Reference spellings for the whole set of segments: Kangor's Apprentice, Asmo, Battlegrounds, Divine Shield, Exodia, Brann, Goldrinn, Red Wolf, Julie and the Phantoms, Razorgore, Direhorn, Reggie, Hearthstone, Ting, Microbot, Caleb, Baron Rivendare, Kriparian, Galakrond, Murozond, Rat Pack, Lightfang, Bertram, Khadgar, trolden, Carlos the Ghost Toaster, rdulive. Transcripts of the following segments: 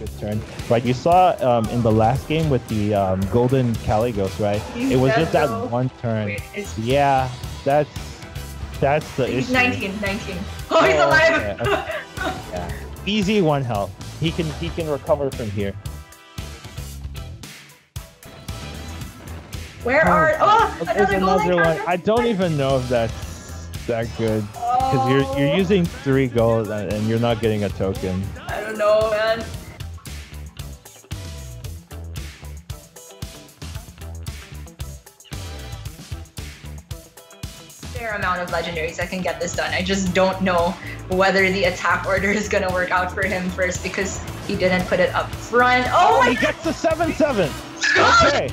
this turn, right? You saw in the last game with the golden Caligos, right? It was just that one turn. Wait, yeah, that's the issue. 19. Oh, he's alive. Yeah. Yeah. Easy one health. He can recover from here. Where are? Oh, another one. I don't even know if that's that good because you're using 3 gold and you're not getting a token. I don't know, man. Fair amount of legendaries that can get this done. I just don't know whether the attack order is gonna work out for him first because he didn't put it up front. Oh, he gets the 7/7. Okay.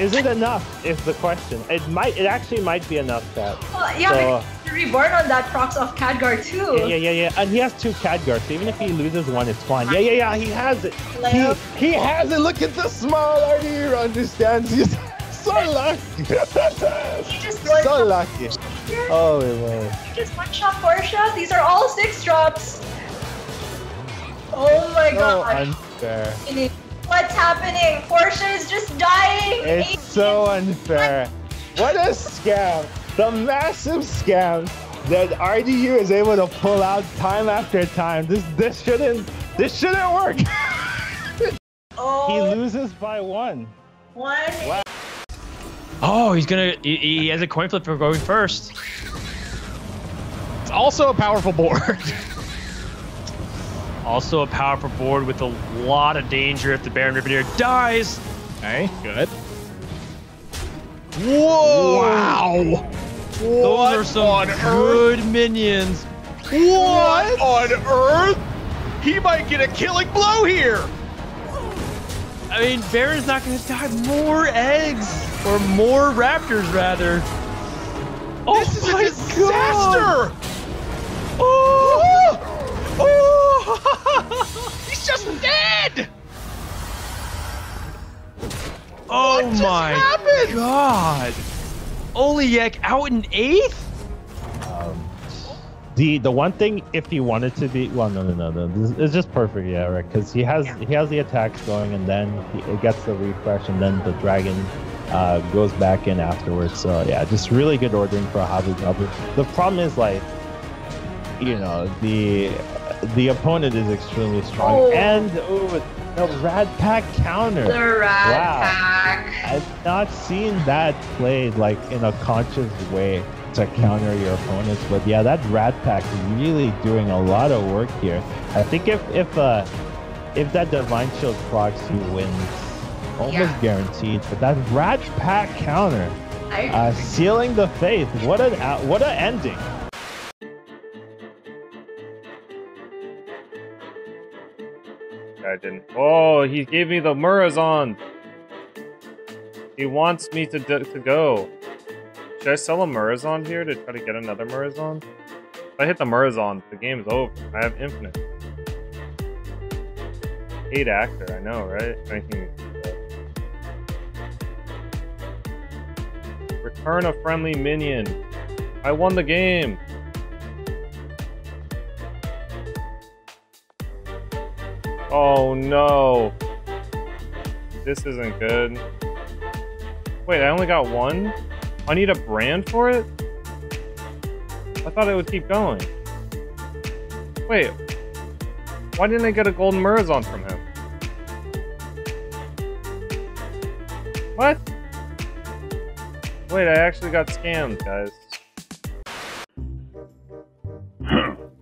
Is it enough? Is the question. It actually might be enough, Kat. Well, yeah, so, because reborn on that procs off Khadgar too. Yeah. And he has 2 Khadgar, so even if he loses one, it's fine. Yeah. He has it. He has it. Look at the smile. Our hero understands. He's so lucky. So lucky. Oh, wait. He just 1-shot 4 shots. These are all 6 drops. Oh my god. Unfair. What's happening? Portia is just dying! It's 18. So unfair. What a scam! The massive scam that RDU is able to pull out time after time. This shouldn't work. He loses by 1. Wow. Oh, he has a coin flip for going first. It's also a powerful board. Also a powerful board with a lot of danger if the Baron Rivendare dies. Okay, good. Whoa! Wow! Those are some good minions. What on earth? He might get a killing blow here. I mean, Baron's not going to die. More eggs, or more raptors rather. Oh, this is a disaster! God. Oh! He's just dead! Oh my happened? God! Oliek out in 8th? The one thing, if he wanted to be, well, no, it's just perfect, yeah, right? Because he has the attacks going, and then it gets the refresh, and then the dragon goes back in afterwards. So yeah, just really good ordering for a Hobby Goblin. The problem is, like, you know, the opponent is extremely strong, and the Rat Pack counter. The Rat Pack. I've not seen that played like in a conscious way to counter your opponents, but yeah, that Rat Pack is really doing a lot of work here. I think if that Divine Shield procs, he wins, almost guaranteed. But that Rat Pack counter, sealing the fate. What an ending. I didn't. Oh, he gave me the Murozond. He wants me to go. Should I sell a Murozond here to try to get another Murozond? If I hit the Murozond, the game's over. I have infinite. 8 actor, I know, right? Return a friendly minion. I won the game. Oh no, this isn't good. Wait, I only got 1? I need a brand for it? I thought it would keep going. Wait, why didn't I get a golden Murozond from him? What? Wait, I actually got scammed, guys.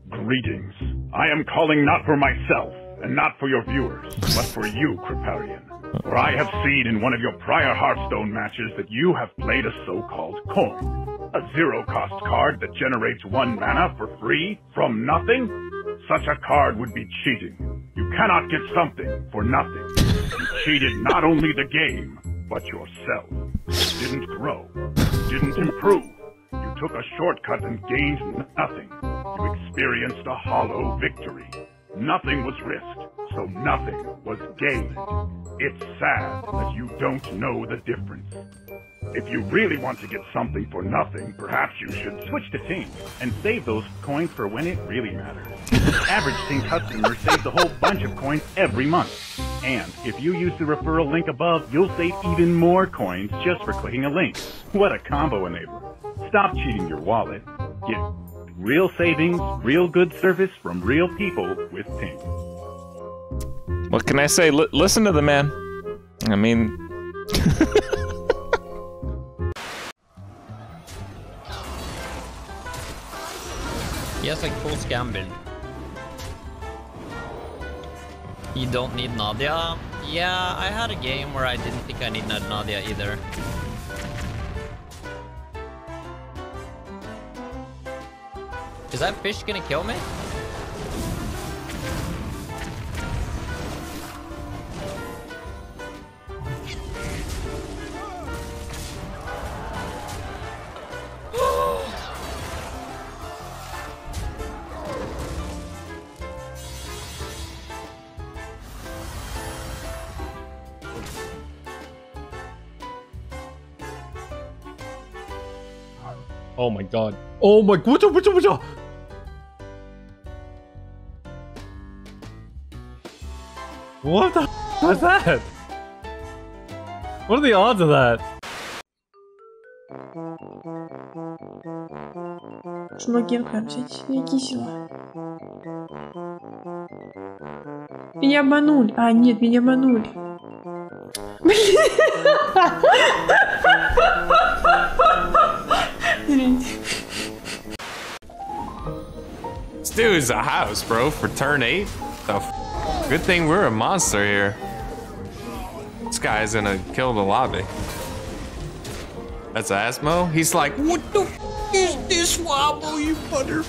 Greetings. I am calling not for myself, and not for your viewers, but for you, Kriparian. For I have seen in one of your prior Hearthstone matches that you have played a so-called coin, a zero-cost card that generates 1 mana for free from nothing. Such a card would be cheating. You cannot get something for nothing. You cheated not only the game, but yourself. You didn't grow. You didn't improve. You took a shortcut and gained nothing. You experienced a hollow victory. Nothing was risked, so nothing was gained. It's sad that you don't know the difference. If you really want to get something for nothing, perhaps you should switch to Ting and save those coins for when it really matters. The average Ting customer saves a whole bunch of coins every month. And if you use the referral link above, you'll save even more coins just for clicking a link. What a combo enabler. Stop cheating your wallet. Get real savings, real good service from real people with Ting. What can I say? Listen to the man. I mean... He has like full scam build. You don't need Nadia? Yeah, I had a game where I didn't think I needed Nadia either. Is that fish gonna kill me? Oh my god. Oh my god. What? What the f was that? What are the odds of that? Czy mogę kończyć? Jakie siła? Меня обманули. А, нет, меня обманули. This dude's a house, bro, for turn 8. The f good thing we're a monster here. This guy's gonna kill the lobby. That's Asmo. He's like, what the f is this wobble, you butter?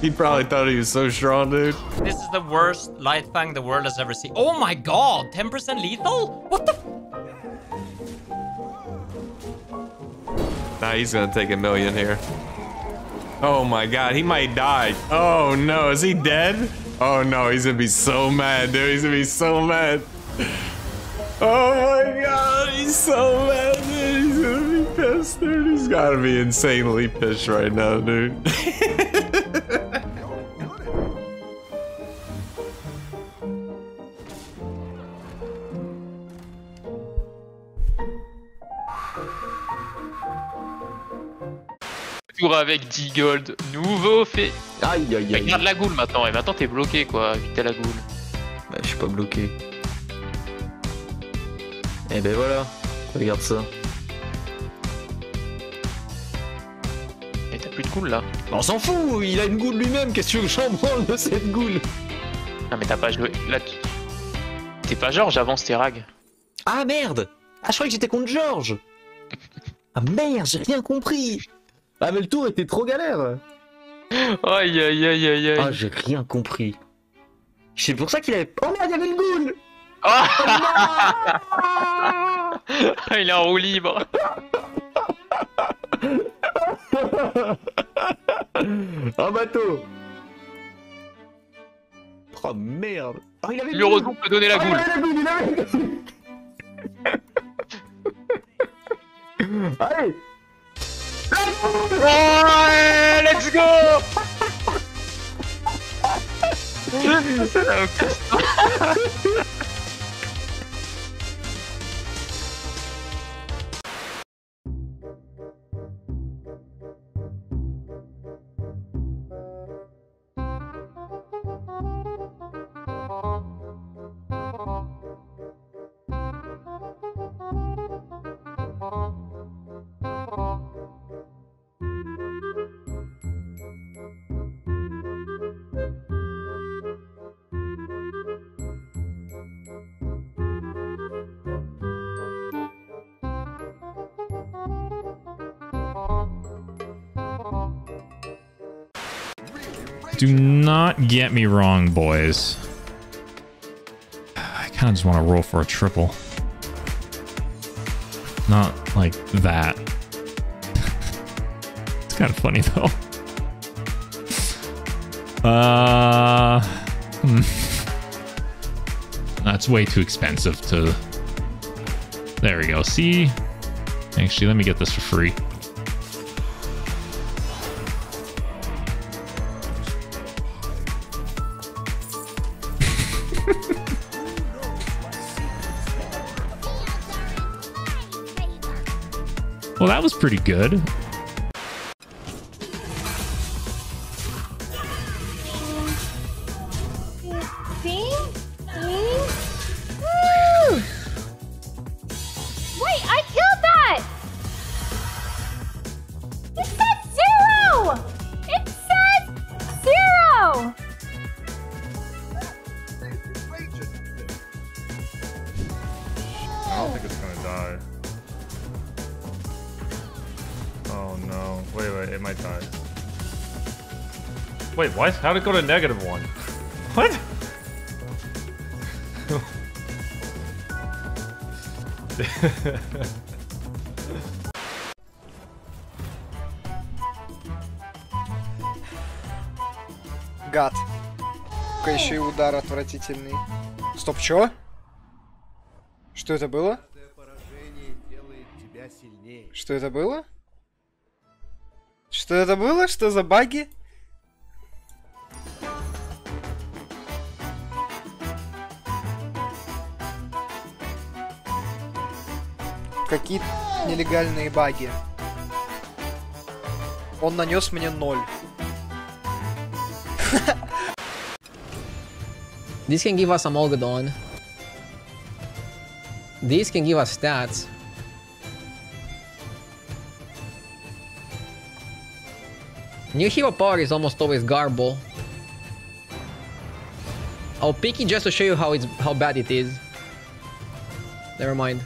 He probably thought he was so strong, dude. This is the worst Lightfang the world has ever seen. Oh my god, 10% lethal? What the f? Nah, he's gonna take a million here. Oh my god, he might die. Oh no, is he dead? Oh no, he's gonna be so mad, dude. He's gonna be so mad. Oh my god, he's so mad, dude. He's gonna be pissed, dude. He's gotta be insanely pissed right now, dude. Avec 10 gold, nouveau fait. Aïe aïe aïe. Regarde la goule maintenant, et maintenant t'es bloqué quoi, vite à la goule. Bah je suis pas bloqué. Et ben voilà, regarde ça. Et t'as plus de goule là. Bah, on s'en fout, il a une goule lui-même, qu'est-ce que j'en branle de cette goule? Non mais t'as pas joué, là t'es pas George avant c'était Rag. Ah merde! Ah je croyais que j'étais contre George. Ah merde, j'ai rien compris. Ah mais le tour était trop galère. Aïe aïe aïe aïe aïe. Ah j'ai rien compris. C'est pour ça qu'il avait... Oh merde, il y avait le goule. Oh non. Il est en roue libre. Un bateau. Oh merde. Oh, il avait le goule. L'Europe peut donner la goule. Il avait la goule, il avait la goule. Allez. Ouais, let's go. Do not get me wrong, boys. I kind of just want to roll for a triple. Not like that. It's kind of funny, though. That's way too expensive to... There we go. See? Actually, let me get this for free. Well, that was pretty good. Wait, what? How'd it go to -1? What? Гад. Только еще и удар отвратительный. Стоп, чё? Что это было? Что это было? Что это было? Что за баги? Какие-то нелегальные баги. Он нанес мне 0. These can give us Amalgadon. These can give us stats. New hero power is almost always Garble. I'll pick it just to show you how bad it is. Never mind.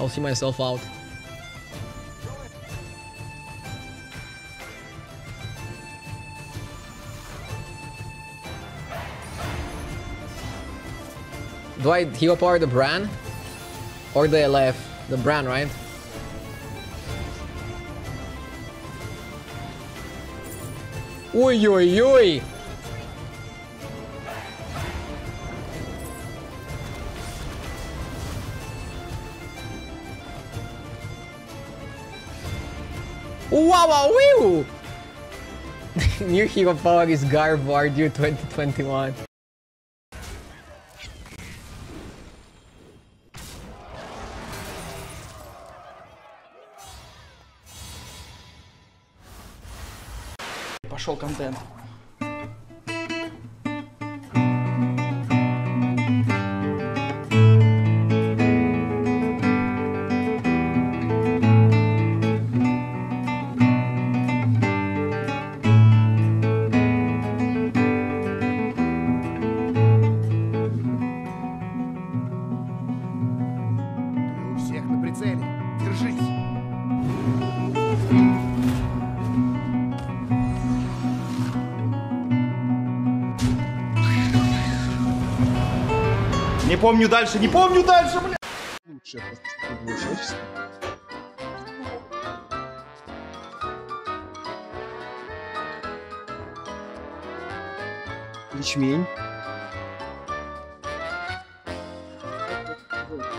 I'll see myself out. Do I hero power the Brann? Or the LF? The Brann, right? Oi, oi, oi! Wow, wow, New hero power is Garbar due 2021. Пошел контент. Не помню дальше, бля! Лучше просто. Ячмень.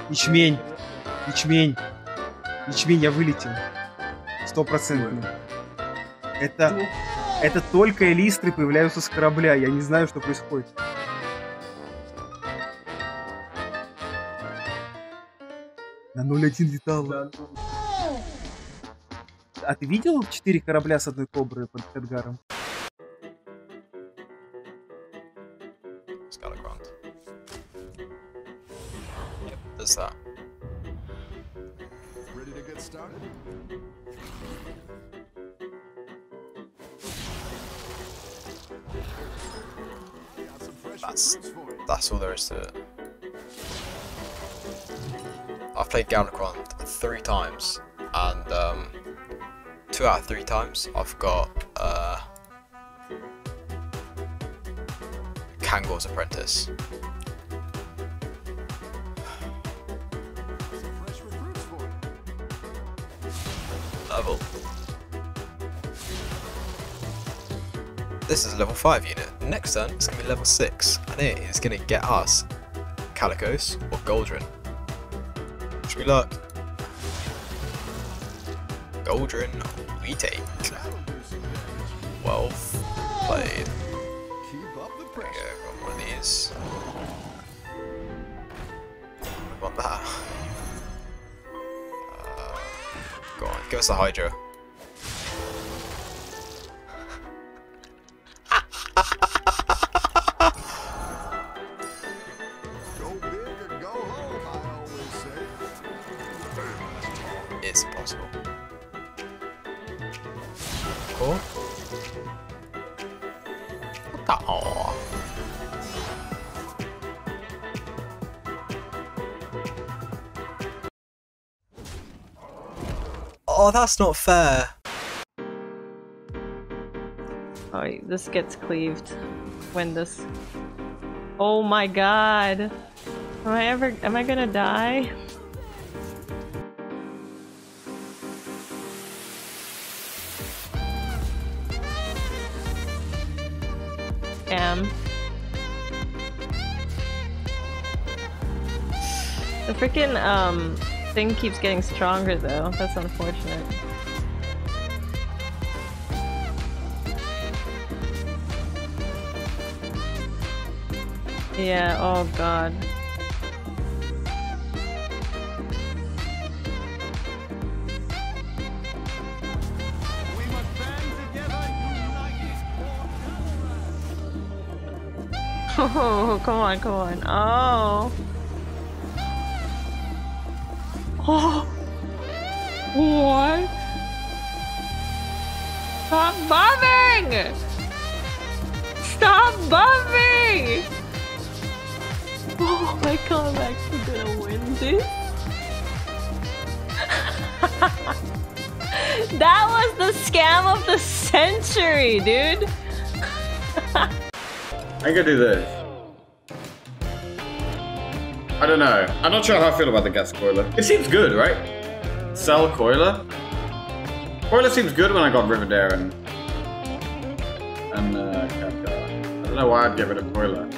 Ячмень. Ячмень. Ячмень, я вылетел. 100%. Это только элистры появляются с корабля. Я не знаю, что происходит. На 0.1 летал. А ты видел 4 корабля с одной кобры под Khadgar'ом? It's Galakrond. Yep, that's that. Ready to get started? That's all there is to it. I've played Galakrond 3 times, and 2 out of 3 times I've got Kangor's Apprentice. Level. This is a level 5 unit. Next turn it's going to be level 6, and it is going to get us Calicos or Goldrinn. Good luck. Goldrinn, we take. Well played. There we go, got one of these. I want that. Go on, give us a Hydra. It's possible. Cool. What the? Aww. Oh, that's not fair. Oh, this gets cleaved. When this. Oh my god. Am I gonna die? The freaking thing keeps getting stronger though. That's unfortunate. Yeah, oh god. Oh, come on, come on. Oh. Oh. What? Stop bombing! Stop bombing! Oh my god, I'm actually gonna win this. That was the scam of the century, dude. I could do this. I don't know. I'm not sure how I feel about the gas coiler. It seems good, right? Cell coiler? Coiler seems good when I got Rivendare and Khadgar. I don't know why I'd get rid of coiler.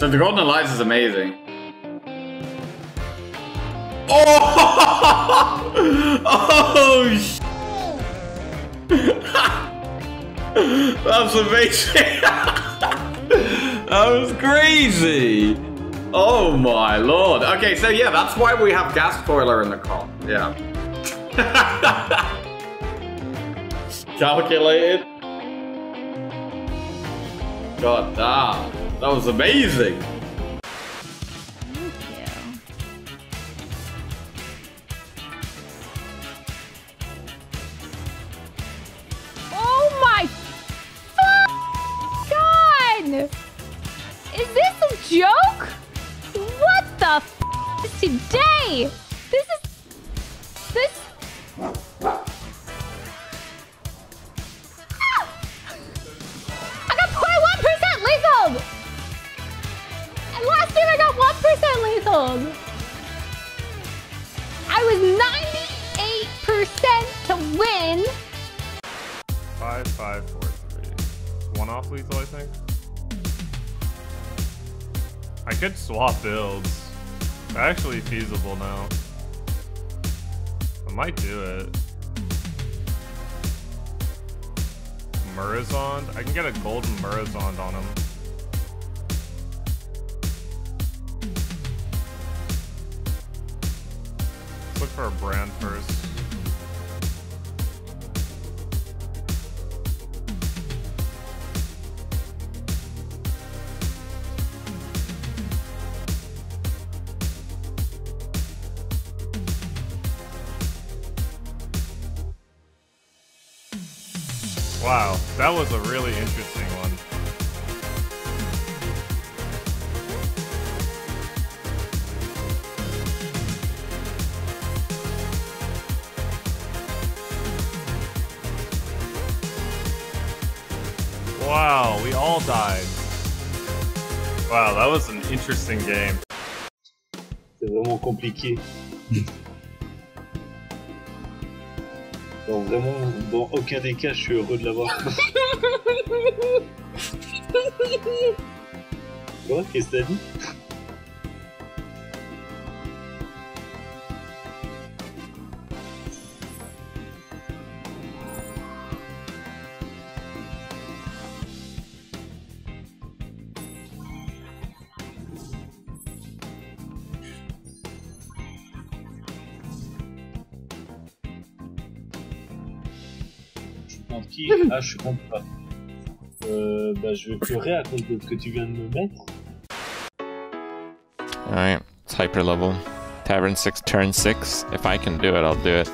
So the Golden Elias is amazing. Oh! Oh sh! That was amazing. That was crazy. Oh my lord. Okay, so yeah, that's why we have gas boiler in the comp. Yeah. Calculated. God damn. That was amazing. Today, this. Ah! I got 0.1% lethal, and last game I got 1% lethal. I was 98% to win. 5, 5, 4, 3. One off lethal, I think. I could swap builds. Actually feasible now. I might do it. Murozond? I can get a golden Murozond on him. Let's look for a Brann first. Wow, that was a really interesting one. Wow, we all died. Wow, that was an interesting game. C'est vraiment compliqué. Bon, vraiment, dans aucun des cas, je suis heureux de l'avoir. Quoi? Qu'est-ce que t'as dit? anti ah je comprends pas. Bah je vais pleurer à cause de ce que tu viens de me mettre. Alright, it's hyper level. Tavern 6, turn 6. If I can do it, I'll do it.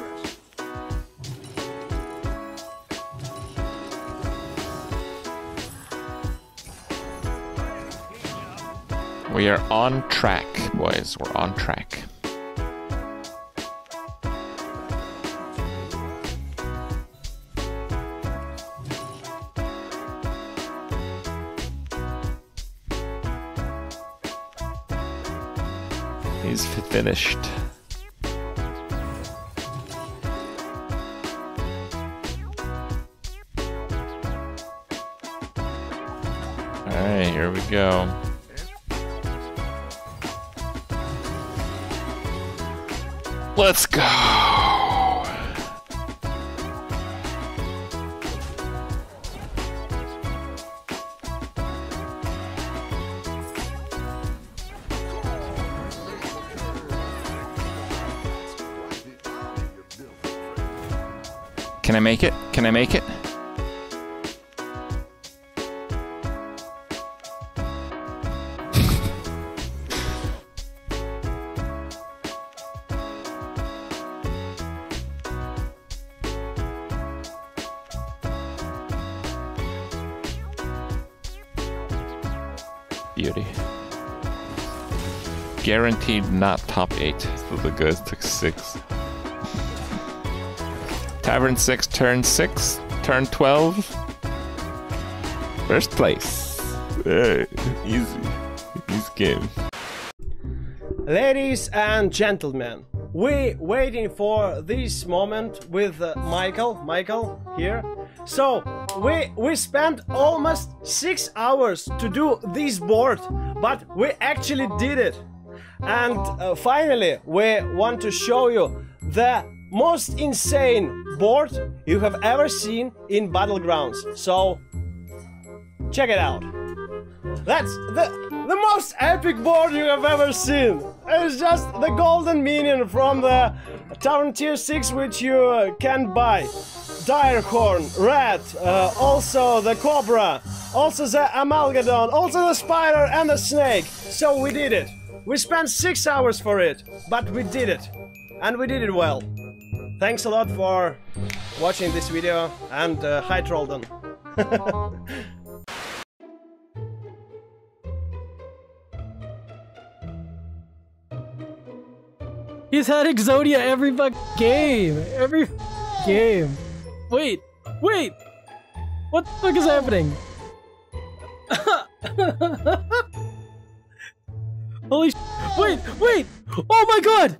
We are on track, boys. We're on track. He's finished. Alright, here we go. Let's go! Can I make it? Can I make it? Beauty. Guaranteed not top 8. So the guys took 6. Tavern 6, turn 6, turn 12. First place. Easy. Easy game. Ladies and gentlemen, we waiting for this moment with Michael here. So we spent almost 6 hours to do this board, but we actually did it. And finally, we want to show you the most insane board you have ever seen in Battlegrounds. So check it out. That's the most epic board you have ever seen. It's just the golden minion from the Tavern Tier 6 which you can buy. Direhorn, Rat, also the Cobra, also the Amalgadon, also the Spider and the Snake. So we did it. We spent 6 hours for it, but we did it. And we did it well. Thanks a lot for watching this video, and hi Trolden. He's had Exodia every game! Every game. Wait, wait! What the fuck is happening? Holy sh! Wait, wait! Oh my god!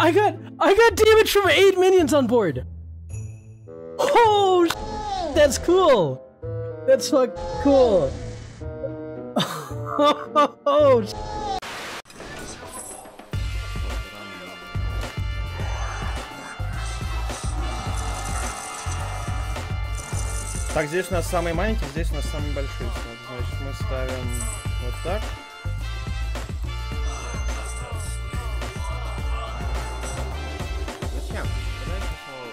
I got damage from 8 minions on board! Oh sh! That's cool! That's fuck cool! Oh sh! Так, здесь у нас самый маленький, здесь у нас самый большой. Значит, мы ставим вот так. Зачем?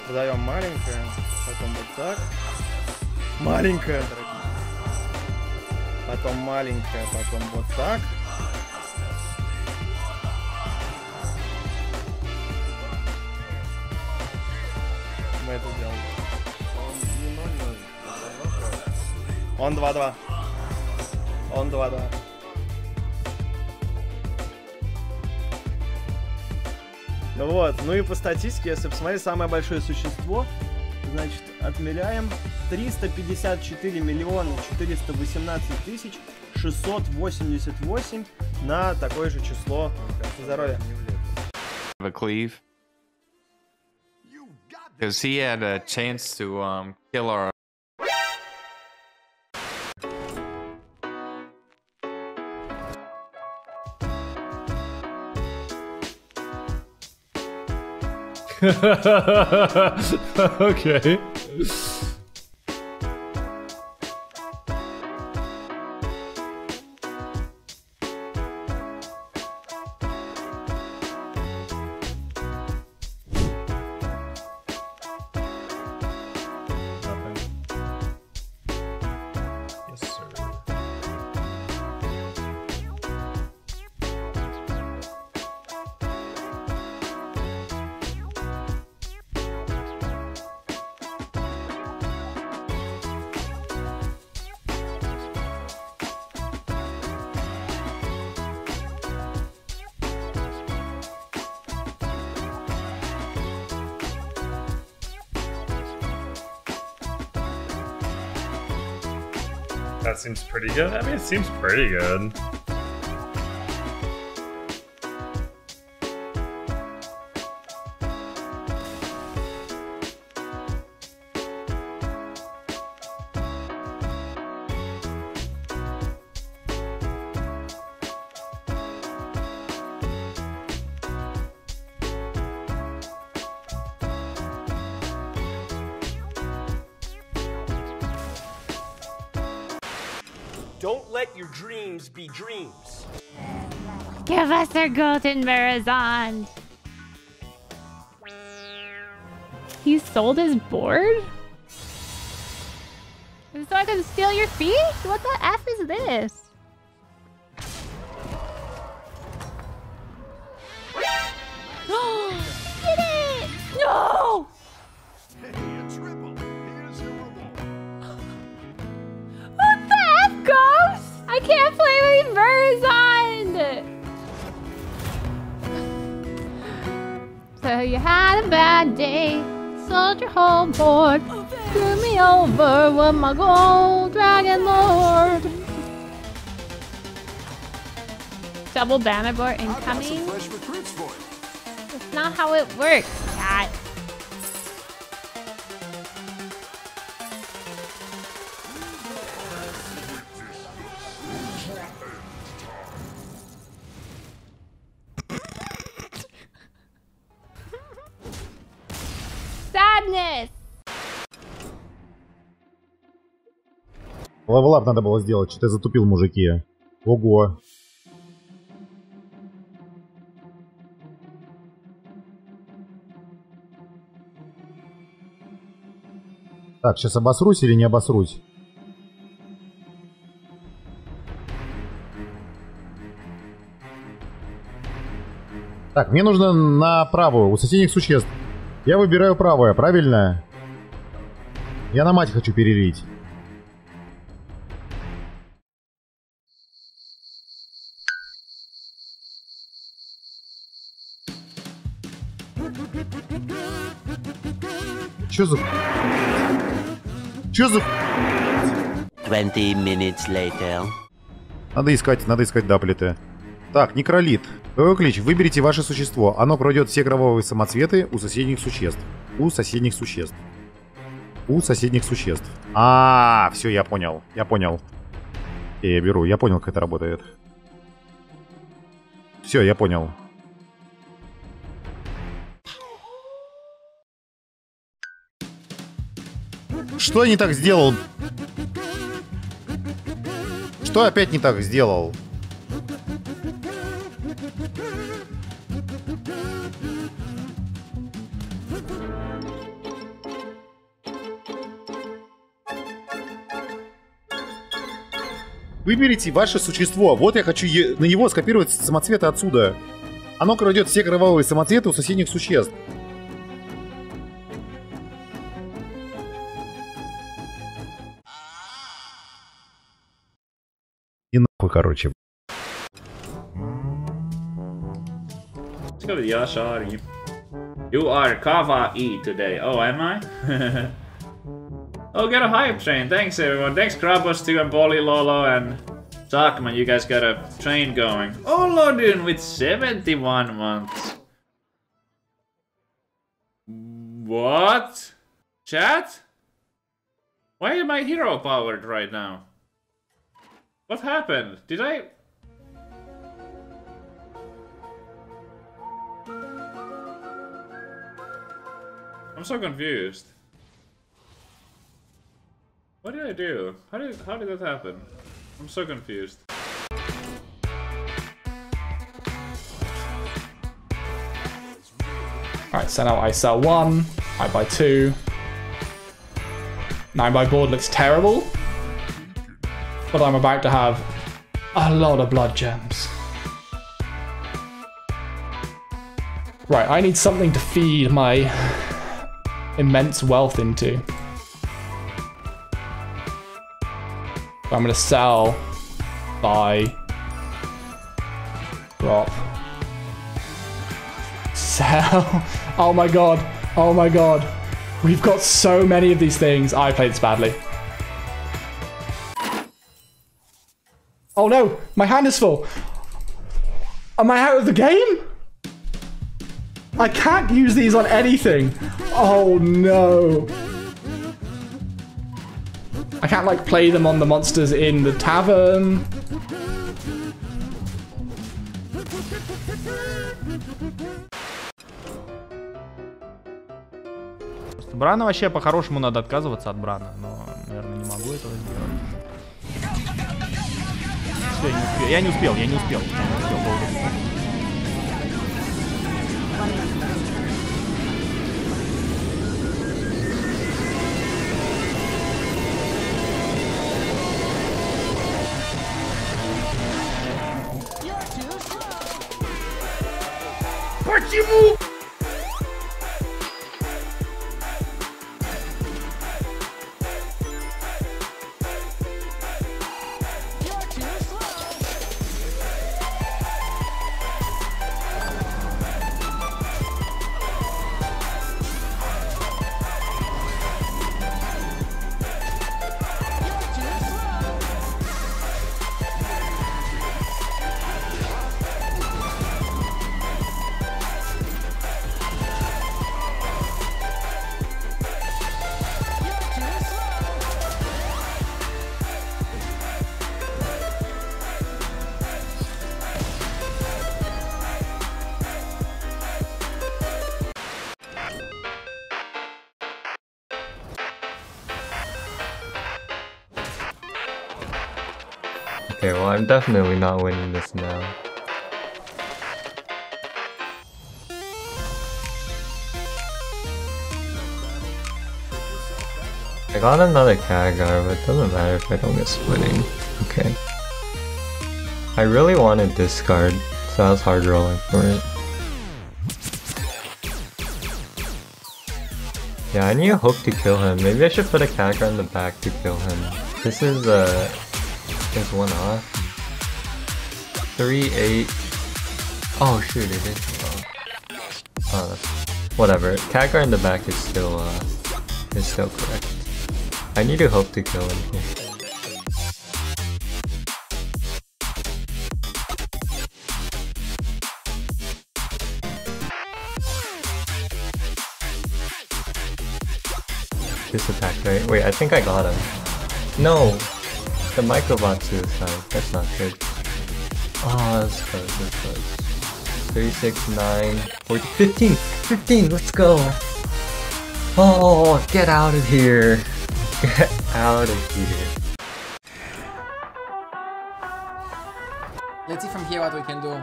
Подаем маленькое, потом вот так. Маленькое, дорогие. Потом маленькое, потом вот так. Мы это делаем. Он 2-2. Он 2-2. Ну вот, ну и по статистике, если посмотреть, самое большое существо, значит, отмеряем 354 миллиона 418 тысяч 688 на такое же число здоровья. Because he had a chance to kill our... Okay. That seems pretty good. I mean, it seems pretty good. Don't let your dreams be dreams. Give us our golden Murozond. He sold his board? And so I can steal your fee? What the F is this? Get it! No! I can't play with Murozond! So you had a bad day, sold your whole board, threw me over with my gold dragon lord. Double banner board incoming? That's not how it works, cat. Левелап надо было сделать, что-то затупил, мужики. Ого. Так, сейчас обосрусь или не обосрусь? Так, мне нужно на правую, у соседних существ. Я выбираю правое, правильно? Я на мать хочу перелить. Чё за... 20 minutes later. Надо искать даплиты. Так, некролит. Боевой клич. Выберите ваше существо. Оно пройдет все кровавые самоцветы у соседних существ. А, все, я понял. Я беру. Я понял, как это работает. Все, я понял. Что я не так сделал? Что опять не так сделал? Выберите ваше существо. Вот я хочу на него скопировать самоцветы отсюда. Оно крадет все кровавые самоцветы у соседних существ. Короче. Yes, sorry. You are kawaii today. Oh, am I? Oh, get a hype train. Thanks, everyone. Thanks, Krabos, too, and Polly, Lolo, and Sakman. You guys got a train going. Oh, Lodun with 71 months. What? Chat? Why am I hero powered right now? What happened? Did I... I'm so confused. What did I do? How did that happen? I'm so confused. Alright, so now I sell one, I buy two. 9 by board looks terrible. But I'm about to have a lot of blood gems. Right, I need something to feed my immense wealth into. I'm gonna sell, buy, drop, sell. Oh my god, oh my god. We've got so many of these things. I played this badly. Oh no, my hand is full. Am I out of the game? I can't use these on anything. Oh no. I can't like play them on the monsters in the tavern. Бранна вообще по-хорошему надо отказываться от Бранна, но, наверное, не могу этого сделать. Все, я не успел. Почему? Okay, well, I'm definitely not winning this now. I got another Khadgar, but it doesn't matter if I don't get splitting. Okay. I really want to discard, so I was hard rolling for it. Yeah, I need a hook to kill him. Maybe I should put a Khadgar in the back to kill him. This is a... There's one off. 3-8. Oh shoot, it is. Whatever. Khadgar in the back is still correct. I need to hope to kill him here. This attack, right? Wait, I think I got him. No! The Microbot suicide, that's not good. Ah, oh, that's close, 3, 6, 9, 14, 15! 15, let's go! Oh, get out of here! Get out of here. Let's see from here what we can do.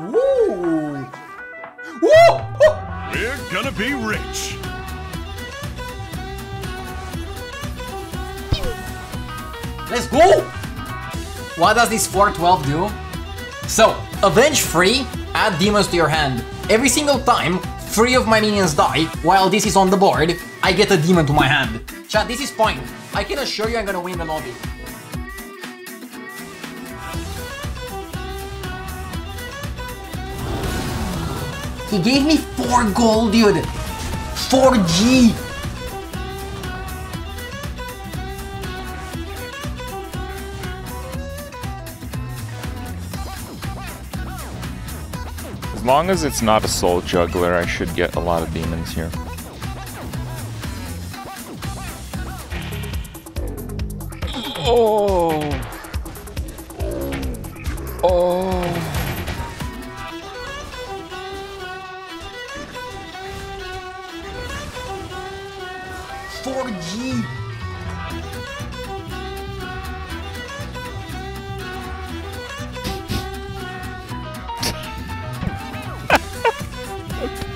Woo! Woo! Woo! We're gonna be rich. Let's go! What does this 4/12 do? So, Avenge 3, add demons to your hand. Every single time 3 of my minions die, while this is on the board, I get a demon to my hand. Chat, this is point. I can assure you I'm gonna win the lobby. He gave me 4 gold, dude! 4G! As long as it's not a Soul Juggler, I should get a lot of demons here. Oh! Oh!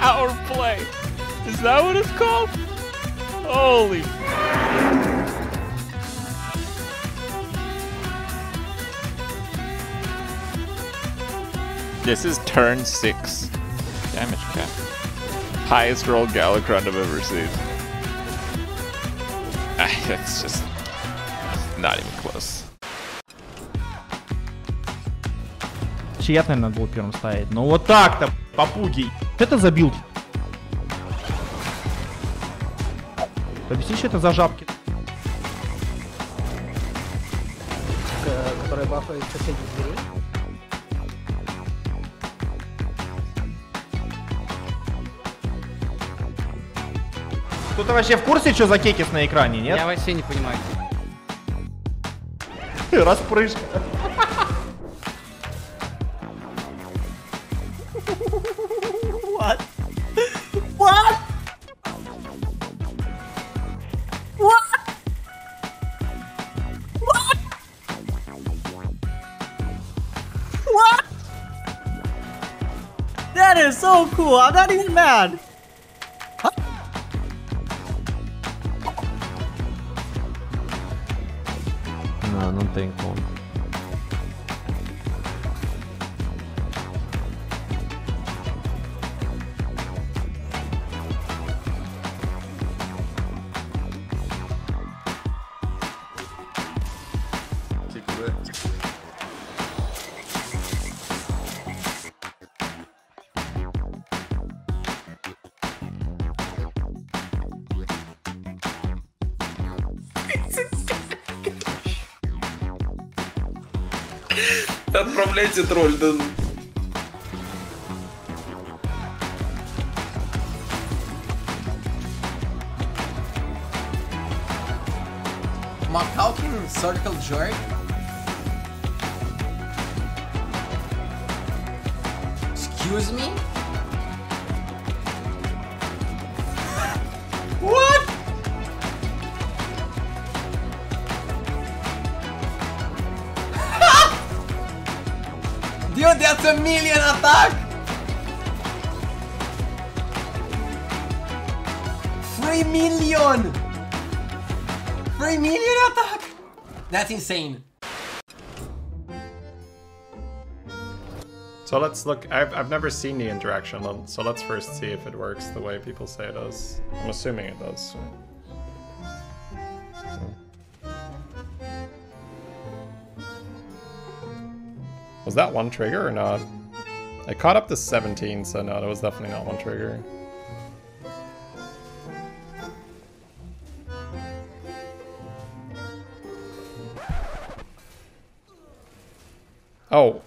Power play. Is that what it's called? Holy. This is turn 6. Damage cap. Highest roll Galakrond I've ever seen. That's just not even close. Чья-то, наверное, надо было первым ставить. Ну вот так-то, попуги. Это забил. Объясни, что это за жабки, которые бафают соседних зверей. Кто-то вообще в курсе, что за кекис на экране, нет? Я вообще не понимаю. Распрыжка. What? What? What? What? What? That is so cool. I'm not even mad. Thankful. Отправляйте тролльден. Макалкин, Circle Jerk. Excuse me? That's a million attack! $3 million attack! That's insane. So let's look, I've never seen the interaction, so let's first see if it works the way people say it does. I'm assuming it does. Was that one trigger or not? I caught up to 17, so no, that was definitely not one trigger. Oh.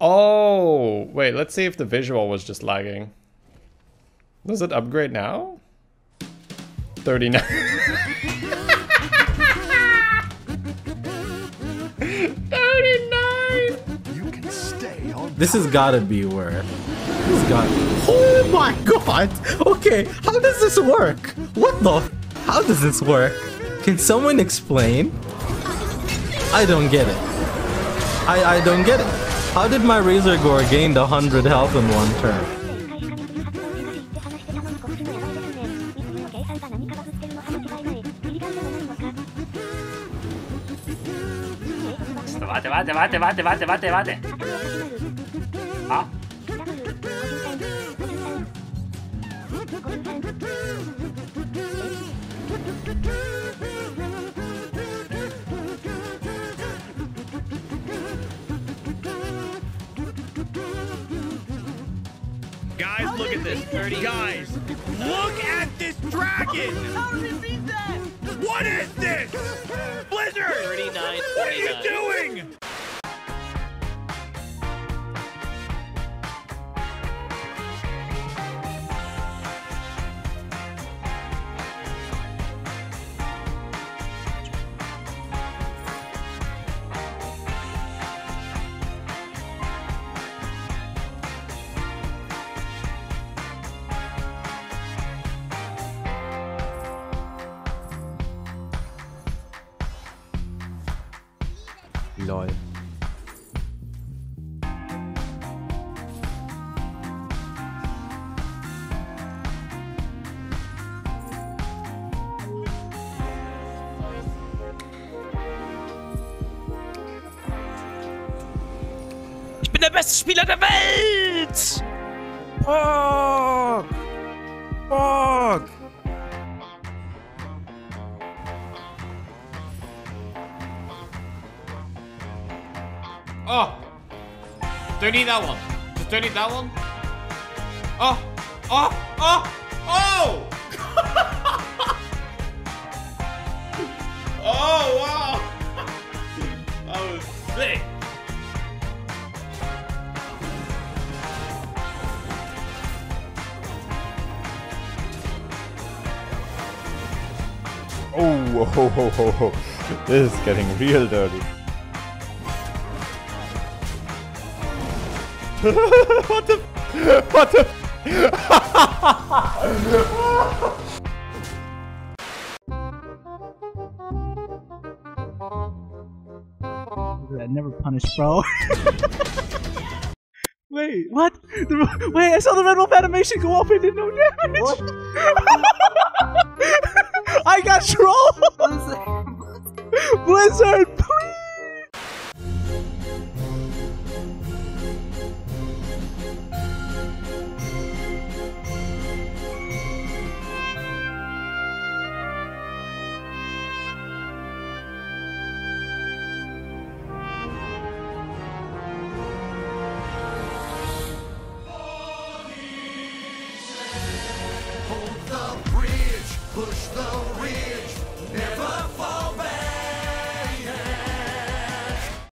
Oh, wait, let's see if the visual was just lagging. Does it upgrade now? 39. This has gotta be where it's got. Oh my god! Okay, how does this work? What the? How does this work? Can someone explain? I don't get it. I don't get it. How did my Razorgore gain 100 health in one turn? Wait. Huh? Guys, look at this. Guys, look at this dragon. How did it beat that? What is this? Blizzard! 39. What are you doing? Ich bin der beste Spieler der Welt! Fuck! Fuck! Oh! Don't need that one. Just don't need that one. Oh! Oh! Oh! Oh! Oh, wow! That was sick! Oh, ho, ho, ho, ho. This is getting real dirty. What the? What the? That never punished, bro. Wait, what? Wait, I saw the Red Wolf animation go off and did no damage. What? I got trolled. Blizzard, please. Push the ridge,